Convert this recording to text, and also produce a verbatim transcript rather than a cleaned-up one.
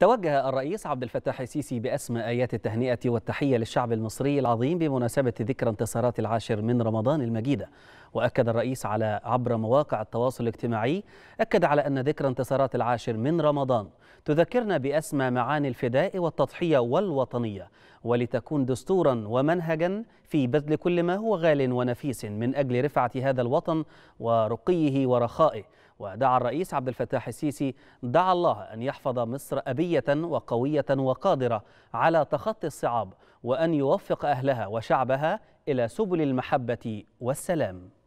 توجه الرئيس عبد الفتاح السيسي بأسمى آيات التهنئة والتحية للشعب المصري العظيم بمناسبة ذكرى انتصارات العاشر من رمضان المجيدة. وأكد الرئيس على عبر مواقع التواصل الاجتماعي أكد على أن ذكرى انتصارات العاشر من رمضان تذكرنا بأسمى معاني الفداء والتضحية والوطنية، ولتكون دستورا ومنهجا في بذل كل ما هو غال ونفيس من أجل رفعة هذا الوطن ورقيه ورخائه. ودعا الرئيس عبد الفتاح السيسي دعا الله أن يحفظ مصر أبية وقوية وقادرة على تخطي الصعاب، وأن يوفق أهلها وشعبها إلى سبل المحبة والسلام.